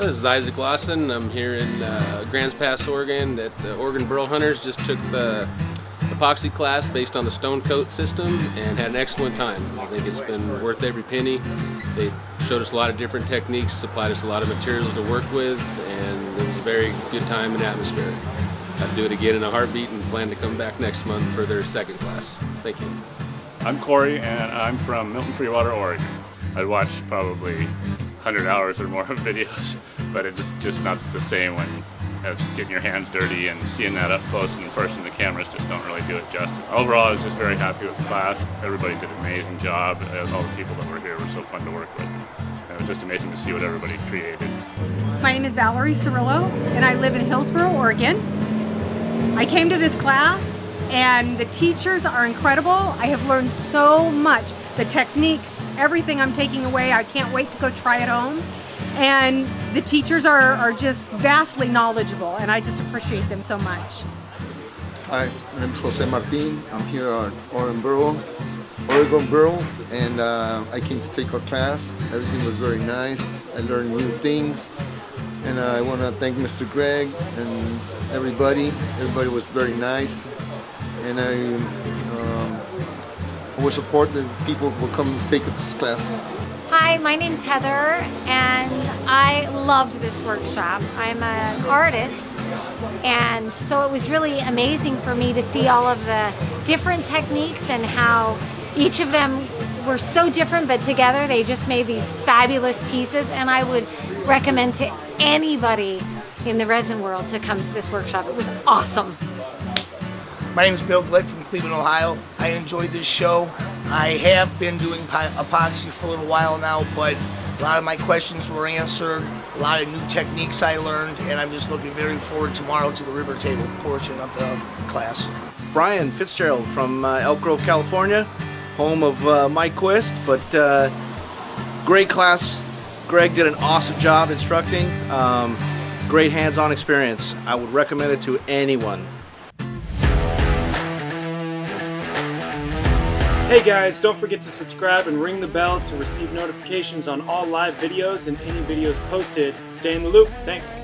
This is Isaac Lawson. I'm here in Grants Pass, Oregon, at the Oregon Burl Hunters. Just took the epoxy class based on the Stone Coat system and had an excellent time. I think it's been worth every penny. They showed us a lot of different techniques, supplied us a lot of materials to work with, and it was a very good time and atmosphere. I'd do it again in a heartbeat and plan to come back next month for their second class. Thank you. I'm Corey, and I'm from Milton Freewater, Oregon. I'd watched probably 100 hours or more of videos, but it's just not the same when as getting your hands dirty and seeing that up close and in person. The cameras just don't really do it justice. Overall, I was just very happy with the class. Everybody did an amazing job. All the people that were here were so fun to work with. And it was just amazing to see what everybody created. My name is Valerie Cirillo, and I live in Hillsboro, Oregon. I came to this class, and the teachers are incredible. I have learned so much. The techniques, everything I'm taking away, I can't wait to go try it home. And the teachers are just vastly knowledgeable, and I just appreciate them so much. Hi, my name is Jose Martin. I'm here at Oregon Burl, and I came to take our class. Everything was very nice. I learned new things. And I want to thank Mr. Greg and everybody. Everybody was very nice. And I would support that people will come and take this class. Hi, my name's Heather, and I loved this workshop. I'm an artist, and so it was really amazing for me to see all of the different techniques and how each of them were so different, but together they just made these fabulous pieces, and I would recommend to anybody in the resin world to come to this workshop. It was awesome. My name is Bill Glick from Cleveland, Ohio. I enjoyed this show. I have been doing epoxy for a little while now, but a lot of my questions were answered, a lot of new techniques I learned, and I'm just looking very forward tomorrow to the river table portion of the class. Brian Fitzgerald from Elk Grove, California, home of Mike Quist, but great class. Greg did an awesome job instructing. Great hands-on experience. I would recommend it to anyone. Hey guys, don't forget to subscribe and ring the bell to receive notifications on all live videos and any videos posted. Stay in the loop. Thanks.